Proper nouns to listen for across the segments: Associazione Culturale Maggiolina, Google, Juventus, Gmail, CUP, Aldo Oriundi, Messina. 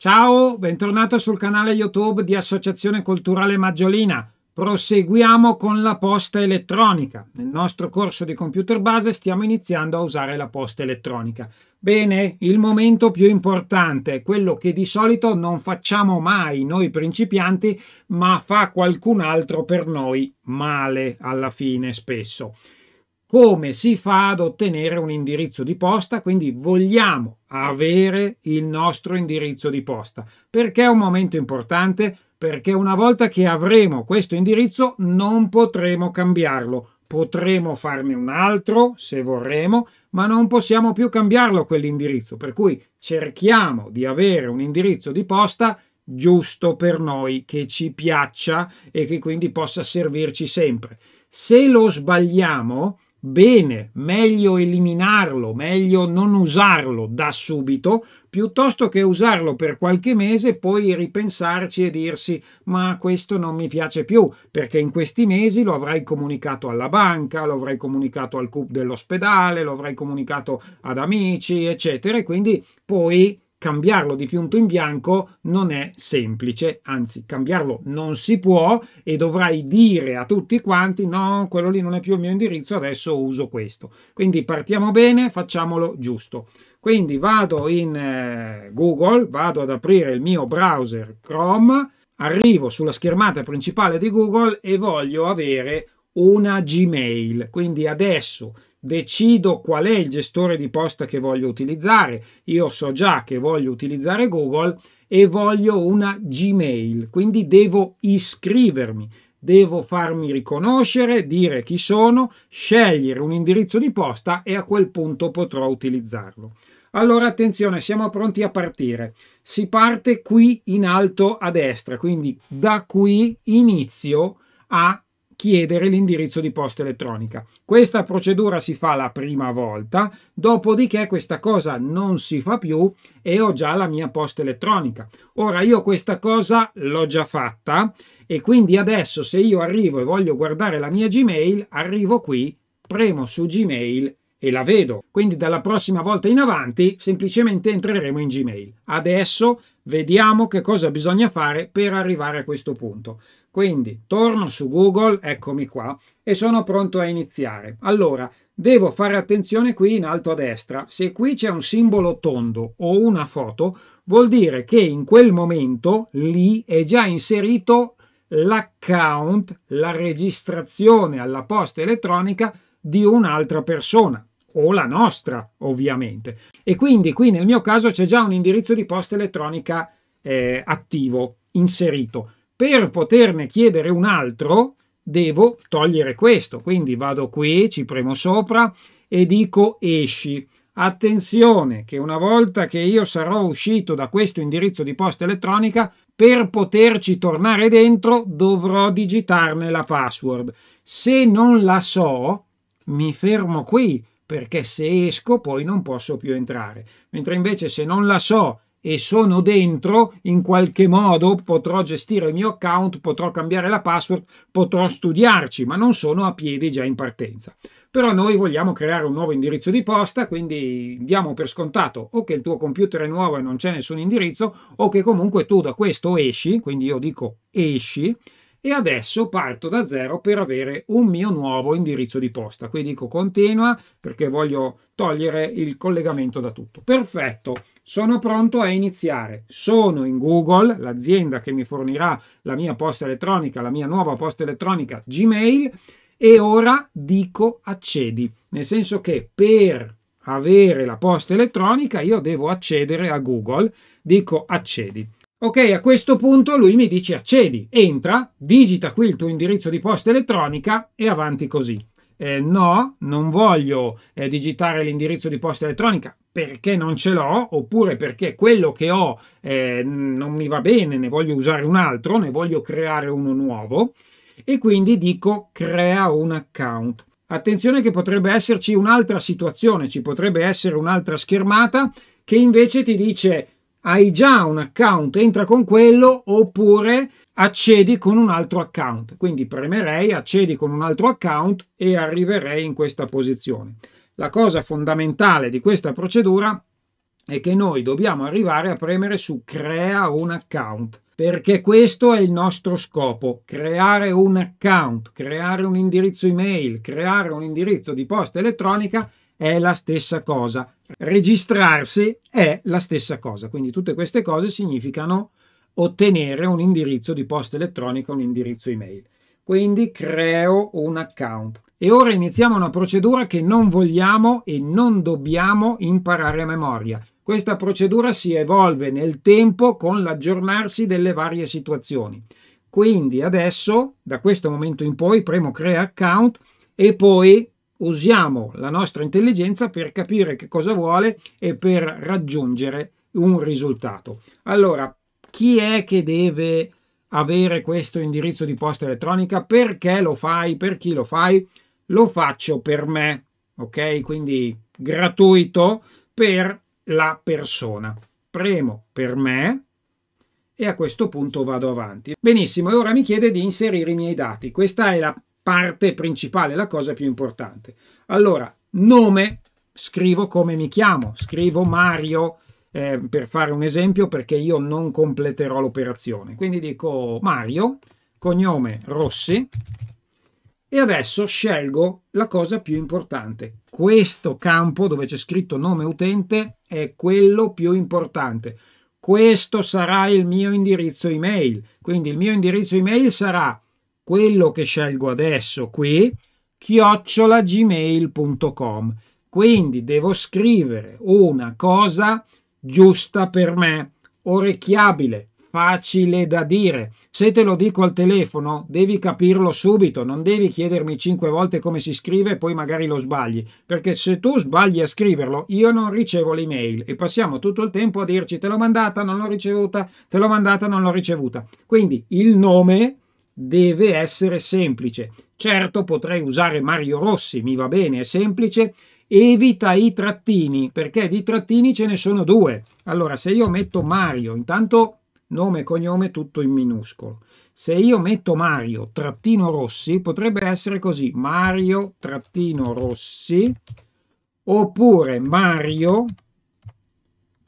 Ciao, bentornato sul canale YouTube di Associazione Culturale Maggiolina. Proseguiamo con la posta elettronica. Nel nostro corso di computer base stiamo iniziando a usare la posta elettronica. Bene, il momento più importante, quello che di solito non facciamo mai noi principianti, ma fa qualcun altro per noi male alla fine spesso. Come si fa ad ottenere un indirizzo di posta? Quindi vogliamo avere il nostro indirizzo di posta. Perché è un momento importante? Perché una volta che avremo questo indirizzo non potremo cambiarlo. Potremo farne un altro se vorremo, ma non possiamo più cambiarlo quell'indirizzo. Per cui cerchiamo di avere un indirizzo di posta giusto per noi, che ci piaccia e che quindi possa servirci sempre. Se lo sbagliamo, bene, meglio eliminarlo, meglio non usarlo da subito, piuttosto che usarlo per qualche mese, poi ripensarci e dirsi ma questo non mi piace più, perché in questi mesi lo avrai comunicato alla banca, lo avrai comunicato al CUP dell'ospedale, lo avrai comunicato ad amici, eccetera, e quindi poi cambiarlo di punto in bianco non è semplice, anzi cambiarlo non si può e dovrai dire a tutti quanti no, quello lì non è più il mio indirizzo, adesso uso questo. Quindi partiamo bene, facciamolo giusto. Quindi vado in Google, vado ad aprire il mio browser Chrome, arrivo sulla schermata principale di Google e voglio avere una Gmail. Quindi adesso decido qual è il gestore di posta che voglio utilizzare. Io so già che voglio utilizzare Google e voglio una Gmail, quindi devo iscrivermi, devo farmi riconoscere, dire chi sono, scegliere un indirizzo di posta e a quel punto potrò utilizzarlo. Allora attenzione, siamo pronti a partire. Si parte qui in alto a destra, quindi da qui inizio a chiedere l'indirizzo di posta elettronica. Questa procedura si fa la prima volta, dopodiché questa cosa non si fa più e ho già la mia posta elettronica. Ora io questa cosa l'ho già fatta e quindi adesso se io arrivo e voglio guardare la mia Gmail, arrivo qui, premo su Gmail e la vedo. Quindi dalla prossima volta in avanti semplicemente entreremo in Gmail. Adesso vediamo che cosa bisogna fare per arrivare a questo punto. Quindi torno su Google, eccomi qua, e sono pronto a iniziare. Allora, devo fare attenzione qui in alto a destra. Se qui c'è un simbolo tondo o una foto, vuol dire che in quel momento lì è già inserito l'account, la registrazione alla posta elettronica di un'altra persona, o la nostra ovviamente. E quindi qui nel mio caso c'è già un indirizzo di posta elettronica attivo, inserito. Per poterne chiedere un altro devo togliere questo, quindi vado qui, ci premo sopra e dico esci. Attenzione che una volta che io sarò uscito da questo indirizzo di posta elettronica, per poterci tornare dentro dovrò digitarne la password. Se non la so, mi fermo qui, perché se esco poi non posso più entrare. Mentre invece se non la so e sono dentro, in qualche modo potrò gestire il mio account, potrò cambiare la password, potrò studiarci, ma non sono a piedi già in partenza. Però noi vogliamo creare un nuovo indirizzo di posta, quindi diamo per scontato o che il tuo computer è nuovo e non c'è nessun indirizzo, o che comunque tu da questo esci, quindi io dico esci, e adesso parto da zero per avere un mio nuovo indirizzo di posta. Qui dico continua perché voglio togliere il collegamento da tutto. Perfetto, sono pronto a iniziare. Sono in Google, l'azienda che mi fornirà la mia posta elettronica, la mia nuova posta elettronica Gmail, e ora dico accedi, nel senso che per avere la posta elettronica io devo accedere a Google, dico accedi. Ok, a questo punto lui mi dice accedi, entra, digita qui il tuo indirizzo di posta elettronica e avanti così. No, non voglio digitare l'indirizzo di posta elettronica perché non ce l'ho, oppure perché quello che ho non mi va bene, ne voglio usare un altro, ne voglio creare uno nuovo, e quindi dico crea un account. Attenzione che potrebbe esserci un'altra situazione, ci potrebbe essere un'altra schermata che invece ti dice hai già un account, entra con quello, oppure accedi con un altro account. Quindi premerei accedi con un altro account e arriverei in questa posizione. La cosa fondamentale di questa procedura è che noi dobbiamo arrivare a premere su crea un account, perché questo è il nostro scopo, creare un account, creare un indirizzo email, creare un indirizzo di posta elettronica è la stessa cosa, registrarsi è la stessa cosa, quindi tutte queste cose significano ottenere un indirizzo di posta elettronica, un indirizzo email. Quindi creo un account e ora iniziamo una procedura che non vogliamo e non dobbiamo imparare a memoria. Questa procedura si evolve nel tempo con l'aggiornarsi delle varie situazioni. Quindi adesso, da questo momento in poi, premo crea account e poi usiamo la nostra intelligenza per capire che cosa vuole e per raggiungere un risultato. Allora, chi è che deve avere questo indirizzo di posta elettronica? Perché lo fai? Per chi lo fai? Lo faccio per me, ok? Quindi gratuito per la persona. Premo per me e a questo punto vado avanti. Benissimo, e ora mi chiede di inserire i miei dati. Questa è la parte principale, la cosa più importante. Allora, nome, scrivo come mi chiamo, scrivo Mario, per fare un esempio, perché io non completerò l'operazione. Quindi dico Mario, cognome Rossi, e adesso scelgo la cosa più importante. Questo campo dove c'è scritto nome utente è quello più importante. Questo sarà il mio indirizzo email. Quindi il mio indirizzo email sarà quello che scelgo adesso qui, @gmail.com. Quindi devo scrivere una cosa giusta per me, orecchiabile, facile da dire. Se te lo dico al telefono devi capirlo subito, non devi chiedermi 5 volte come si scrive e poi magari lo sbagli, perché se tu sbagli a scriverlo io non ricevo l'email e passiamo tutto il tempo a dirci te l'ho mandata, non l'ho ricevuta, te l'ho mandata, non l'ho ricevuta. Quindi il nome deve essere semplice. Certo, potrei usare Mario Rossi, mi va bene, è semplice. Evita i trattini, perché di trattini ce ne sono 2. Allora, se io metto Mario, intanto nome e cognome tutto in minuscolo. Se io metto Mario trattino Rossi, potrebbe essere così, Mario trattino Rossi, oppure Mario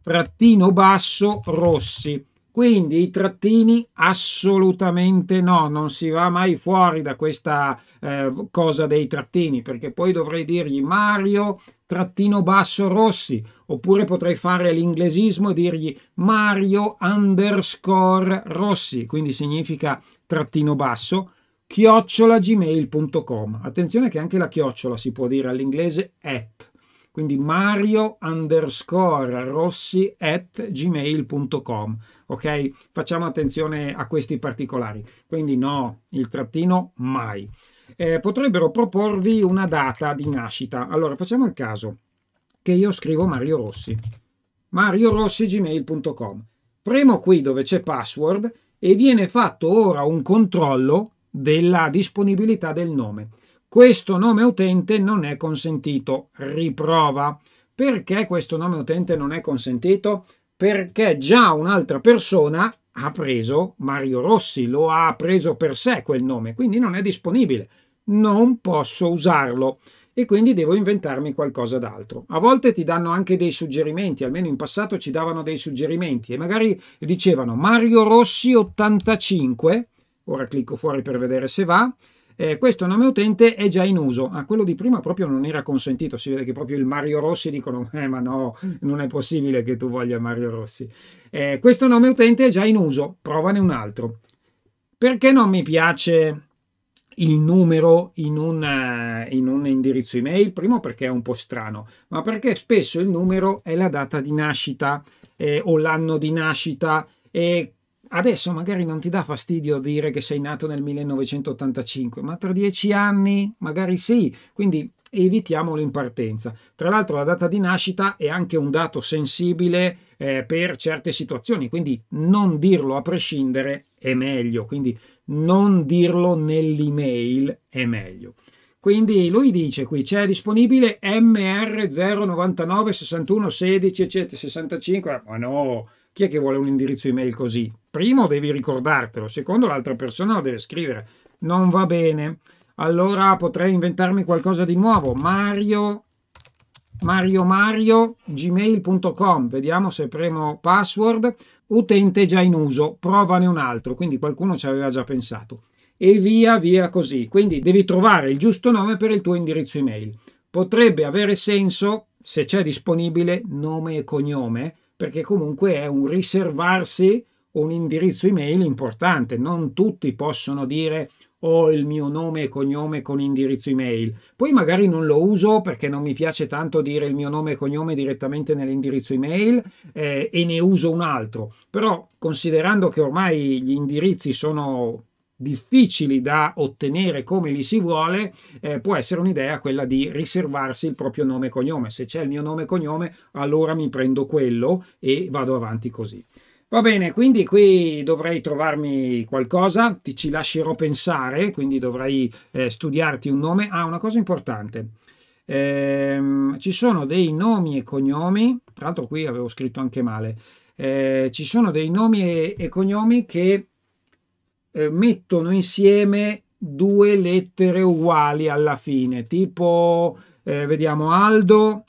trattino basso Rossi. Quindi i trattini assolutamente no, non si va mai fuori da questa cosa dei trattini, perché poi dovrei dirgli Mario trattino basso Rossi, oppure potrei fare l'inglesismo e dirgli Mario underscore Rossi, quindi significa trattino basso, @gmail.com. Attenzione che anche la chiocciola si può dire all'inglese at. Quindi Mario underscore Rossi @gmail.com, ok? Facciamo attenzione a questi particolari, quindi no, il trattino mai. Potrebbero proporvi una data di nascita. Allora facciamo il caso che io scrivo Mario Rossi, mariorossi@gmail.com. Premo qui dove c'è password e viene fatto ora un controllo della disponibilità del nome. Questo nome utente non è consentito. Riprova. Perché questo nome utente non è consentito? Perché già un'altra persona ha preso Mario Rossi, lo ha preso per sé quel nome, quindi non è disponibile. Non posso usarlo e quindi devo inventarmi qualcosa d'altro. A volte ti danno anche dei suggerimenti, almeno in passato ci davano dei suggerimenti e magari dicevano Mario Rossi 85, ora clicco fuori per vedere se va. Questo nome utente è già in uso, quello di prima proprio non era consentito, si vede che proprio il Mario Rossi dicono ma no, non è possibile che tu voglia Mario Rossi. Questo nome utente è già in uso, provane un altro. Perché non mi piace il numero in un indirizzo email? Primo perché è un po' strano, ma perché spesso il numero è la data di nascita o l'anno di nascita e adesso magari non ti dà fastidio dire che sei nato nel 1985, ma tra 10 anni magari sì, quindi evitiamolo in partenza. Tra l'altro la data di nascita è anche un dato sensibile per certe situazioni, quindi non dirlo a prescindere è meglio, quindi non dirlo nell'email è meglio. Quindi lui dice qui c'è disponibile MR099611665, ma no! Chi è che vuole un indirizzo email così? Primo devi ricordartelo, secondo l'altra persona lo deve scrivere. Non va bene. Allora potrei inventarmi qualcosa di nuovo. Mario mario@gmail.com. Vediamo se premo password. Utente già in uso, provane un altro, quindi qualcuno ci aveva già pensato. E via via così. Quindi devi trovare il giusto nome per il tuo indirizzo email. Potrebbe avere senso, se c'è disponibile, nome e cognome, perché comunque è un riservarsi un indirizzo email importante. Non tutti possono dire ho il mio nome e cognome con indirizzo email. Poi magari non lo uso perché non mi piace tanto dire il mio nome e cognome direttamente nell'indirizzo email e ne uso un altro. Però considerando che ormai gli indirizzi sono difficili da ottenere come li si vuole, può essere un'idea quella di riservarsi il proprio nome e cognome. Se c'è il mio nome e cognome, allora mi prendo quello e vado avanti così. Va bene, quindi qui dovrei trovarmi qualcosa, ci lascerò pensare, quindi dovrai studiarti un nome. Ah, una cosa importante, ci sono dei nomi e cognomi, tra l'altro qui avevo scritto anche male, ci sono dei nomi e cognomi che mettono insieme due lettere uguali alla fine, tipo, vediamo, Aldo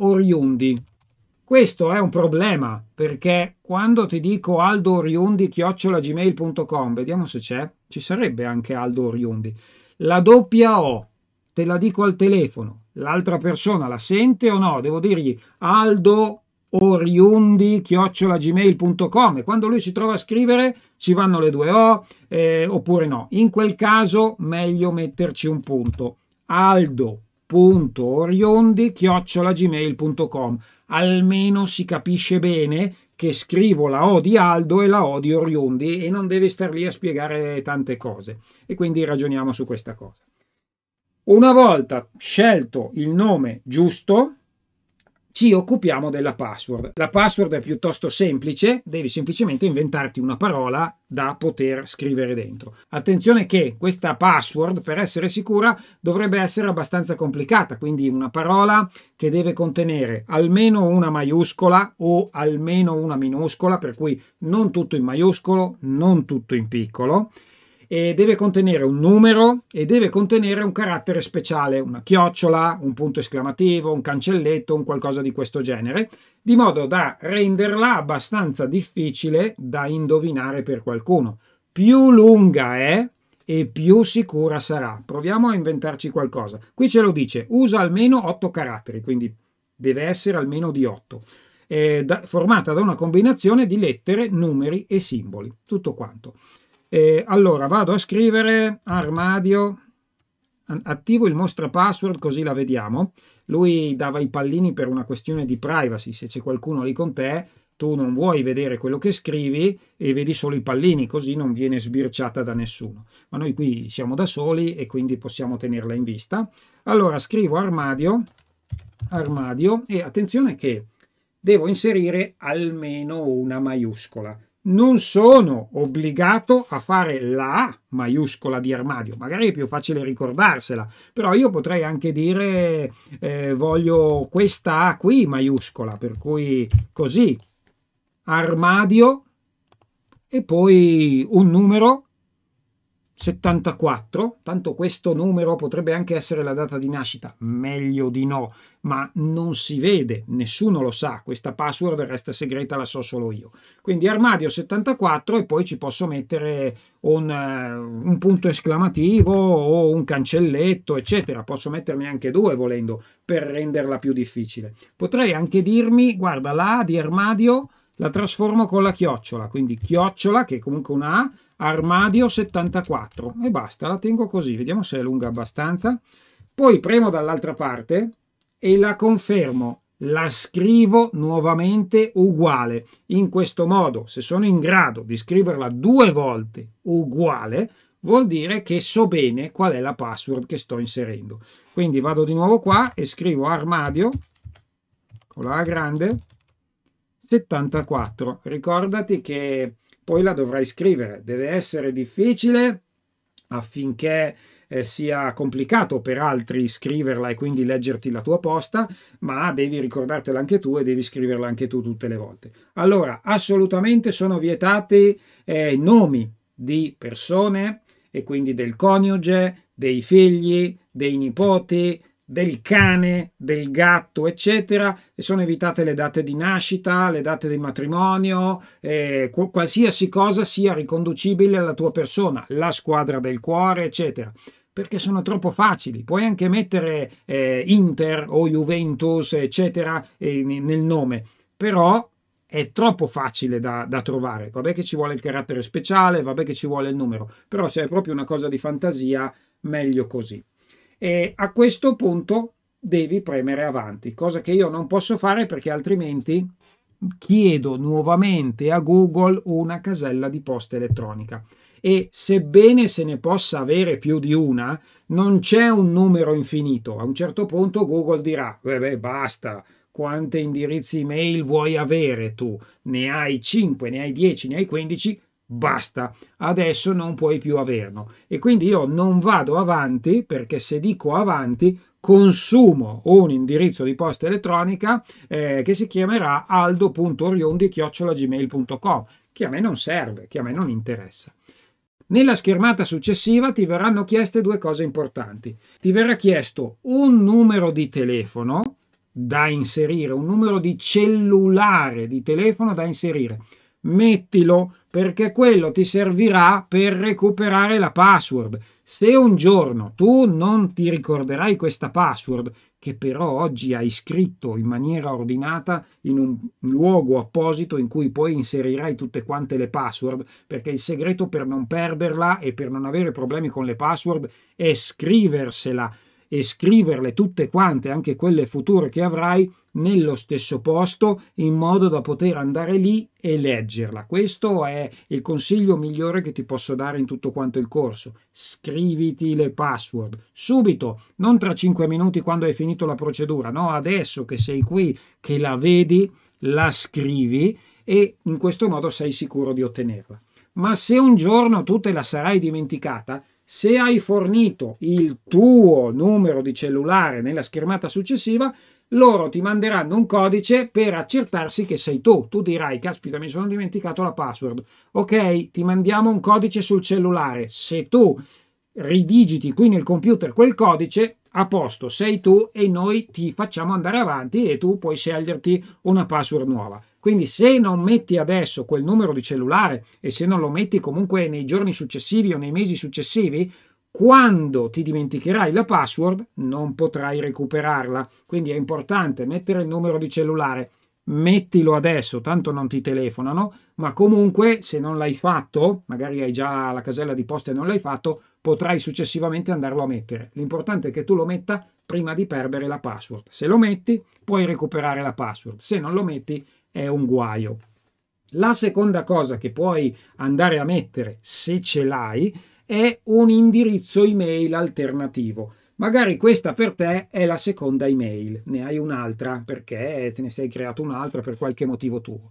Oriundi. Questo è un problema, perché quando ti dico aldooriundi@gmail.com, vediamo se c'è, ci sarebbe anche Aldo Oriundi, la doppia O, te la dico al telefono, l'altra persona la sente o no? Devo dirgli aldooriundi@gmail.com e quando lui si trova a scrivere ci vanno le due O oppure no. In quel caso meglio metterci un punto, aldo.oriundi@gmail.com, almeno si capisce bene che scrivo la O di Aldo e la O di Oriundi e non deve star lì a spiegare tante cose. E quindi ragioniamo su questa cosa. Una volta scelto il nome giusto, ci occupiamo della password. La password è piuttosto semplice, devi semplicemente inventarti una parola da poter scrivere dentro. Attenzione che questa password, per essere sicura, dovrebbe essere abbastanza complicata, quindi una parola che deve contenere almeno una maiuscola o almeno una minuscola, per cui non tutto in maiuscolo, non tutto in piccolo, e deve contenere un numero e deve contenere un carattere speciale, una chiocciola, un punto esclamativo, un cancelletto, un qualcosa di questo genere, di modo da renderla abbastanza difficile da indovinare per qualcuno. Più lunga è e più sicura sarà. Proviamo a inventarci qualcosa. Qui ce lo dice, usa almeno 8 caratteri, quindi deve essere almeno di 8, formata da una combinazione di lettere, numeri e simboli, tutto quanto. Allora vado a scrivere armadio, attivo il mostra password così la vediamo. Lui dava i pallini per una questione di privacy, se c'è qualcuno lì con te tu non vuoi vedere quello che scrivi e vedi solo i pallini, così non viene sbirciata da nessuno. Ma noi qui siamo da soli e quindi possiamo tenerla in vista. Allora scrivo armadio e attenzione che devo inserire almeno una maiuscola. Non sono obbligato a fare la A maiuscola di armadio, magari è più facile ricordarsela, però io potrei anche dire voglio questa A qui maiuscola, per cui così, armadio e poi un numero, 74, tanto questo numero potrebbe anche essere la data di nascita, meglio di no, ma non si vede, nessuno lo sa, questa password resta segreta, la so solo io. Quindi armadio 74 e poi ci posso mettere un punto esclamativo o un cancelletto, eccetera, posso metterne anche due volendo per renderla più difficile. Potrei anche dirmi, guarda, la A di armadio la trasformo con la chiocciola, quindi chiocciola che è comunque una A, armadio 74 e basta, la tengo così, vediamo se è lunga abbastanza. Poi premo dall'altra parte e la confermo, la scrivo nuovamente uguale. In questo modo, se sono in grado di scriverla due volte uguale, vuol dire che so bene qual è la password che sto inserendo. Quindi vado di nuovo qua e scrivo armadio con la A grande 74. Ricordati che poi la dovrai scrivere, deve essere difficile affinché sia complicato per altri scriverla e quindi leggerti la tua posta, ma devi ricordartela anche tu e devi scriverla anche tu tutte le volte. Allora, assolutamente sono vietati nomi di persone e quindi del coniuge, dei figli, dei nipoti, del cane, del gatto, eccetera, e sono evitate le date di nascita, le date di matrimonio, qualsiasi cosa sia riconducibile alla tua persona, la squadra del cuore, eccetera, perché sono troppo facili. Puoi anche mettere Inter o Juventus, eccetera, nel nome, però è troppo facile da trovare. Vabbè che ci vuole il carattere speciale, vabbè che ci vuole il numero, però se è proprio una cosa di fantasia, meglio così. E a questo punto devi premere avanti, cosa che io non posso fare perché altrimenti chiedo nuovamente a Google una casella di posta elettronica. E sebbene se ne possa avere più di una, non c'è un numero infinito. A un certo punto Google dirà: beh, basta, quante indirizzi email vuoi avere tu? Ne hai 5, ne hai 10, ne hai 15? Basta, adesso non puoi più averlo. E quindi io non vado avanti, perché se dico avanti consumo un indirizzo di posta elettronica che si chiamerà aldo.oriondi@gmail.com, che a me non serve, che a me non interessa. Nella schermata successiva ti verranno chieste due cose importanti. Ti verrà chiesto un numero di telefono da inserire, un numero di cellulare di telefono da inserire. Mettilo, perché quello ti servirà per recuperare la password. Se un giorno tu non ti ricorderai questa password, che però oggi hai scritto in maniera ordinata in un luogo apposito in cui poi inserirai tutte quante le password, perché il segreto per non perderla e per non avere problemi con le password è scriversela e scriverle tutte quante, anche quelle future che avrai, nello stesso posto, in modo da poter andare lì e leggerla. Questo è il consiglio migliore che ti posso dare in tutto quanto il corso. Scriviti le password subito, non tra 5 minuti quando hai finito la procedura, no, adesso che sei qui, che la vedi, la scrivi, e in questo modo sei sicuro di ottenerla. Ma se un giorno tu te la sarai dimenticata, se hai fornito il tuo numero di cellulare nella schermata successiva, loro ti manderanno un codice per accertarsi che sei tu. Tu dirai: caspita, mi sono dimenticato la password. Ok, ti mandiamo un codice sul cellulare. Se tu ridigiti qui nel computer quel codice, a posto, sei tu, e noi ti facciamo andare avanti e tu puoi sceglierti una password nuova. Quindi se non metti adesso quel numero di cellulare, e se non lo metti comunque nei giorni successivi o nei mesi successivi, quando ti dimenticherai la password non potrai recuperarla. Quindi è importante mettere il numero di cellulare. Mettilo adesso, tanto non ti telefonano, ma comunque se non l'hai fatto, magari hai già la casella di posta e non l'hai fatto, potrai successivamente andarlo a mettere. L'importante è che tu lo metta prima di perdere la password. Se lo metti puoi recuperare la password, se non lo metti è un guaio. La seconda cosa che puoi andare a mettere, se ce l'hai, è un indirizzo email alternativo. Magari questa per te è la seconda email, ne hai un'altra perché te ne sei creato un'altra per qualche motivo tuo.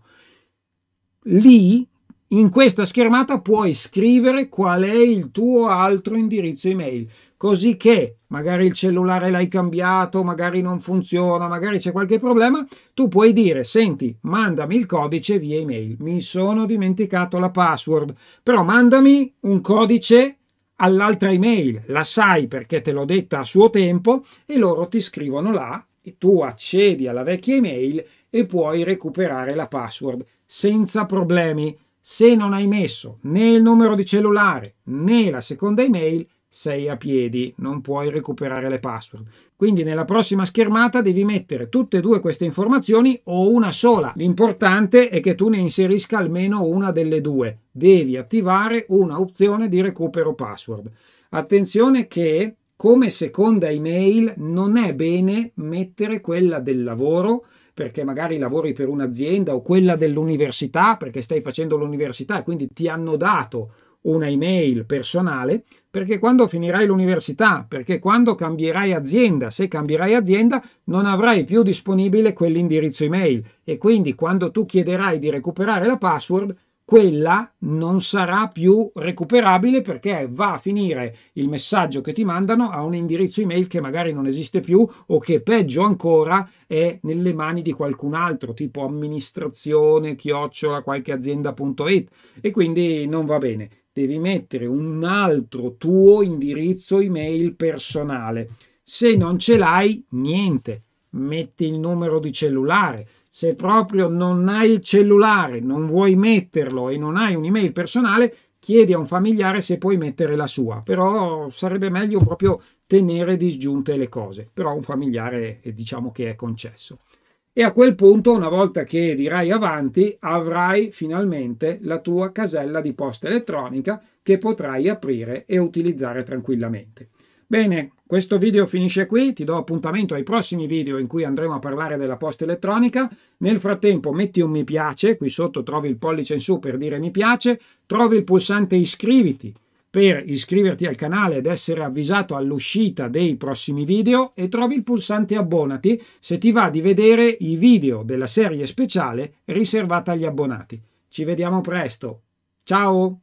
Lì, in questa schermata, puoi scrivere qual è il tuo altro indirizzo email, così che magari il cellulare l'hai cambiato, magari non funziona, magari c'è qualche problema, tu puoi dire: senti, mandami il codice via email, mi sono dimenticato la password, però mandami un codice all'altra email, la sai perché te l'ho detta a suo tempo, e loro ti scrivono là e tu accedi alla vecchia email e puoi recuperare la password senza problemi. Se non hai messo né il numero di cellulare né la seconda email, sei a piedi, non puoi recuperare le password. Quindi nella prossima schermata devi mettere tutte e due queste informazioni o una sola. L'importante è che tu ne inserisca almeno una delle due. Devi attivare una opzione di recupero password. Attenzione che come seconda email non è bene mettere quella del lavoro, perché magari lavori per un'azienda, o quella dell'università, perché stai facendo l'università e quindi ti hanno dato una email personale, perché quando finirai l'università, perché quando cambierai azienda, se cambierai azienda, non avrai più disponibile quell'indirizzo email, e quindi quando tu chiederai di recuperare la password, quella non sarà più recuperabile, perché va a finire il messaggio che ti mandano a un indirizzo email che magari non esiste più, o che peggio ancora è nelle mani di qualcun altro, tipo amministrazione@qualcheazienda.it, e quindi non va bene. Devi mettere un altro tuo indirizzo email personale. Se non ce l'hai, niente, metti il numero di cellulare. Se proprio non hai il cellulare, non vuoi metterlo e non hai un'email personale, chiedi a un familiare se puoi mettere la sua, però sarebbe meglio proprio tenere disgiunte le cose, però un familiare diciamo che è concesso. E a quel punto, una volta che dirai avanti, avrai finalmente la tua casella di posta elettronica che potrai aprire e utilizzare tranquillamente. Bene, questo video finisce qui, ti do appuntamento ai prossimi video in cui andremo a parlare della posta elettronica. Nel frattempo metti un mi piace, qui sotto trovi il pollice in su per dire mi piace, trovi il pulsante iscriviti per iscriverti al canale ed essere avvisato all'uscita dei prossimi video e trovi il pulsante abbonati se ti va di vedere i video della serie speciale riservata agli abbonati. Ci vediamo presto, ciao!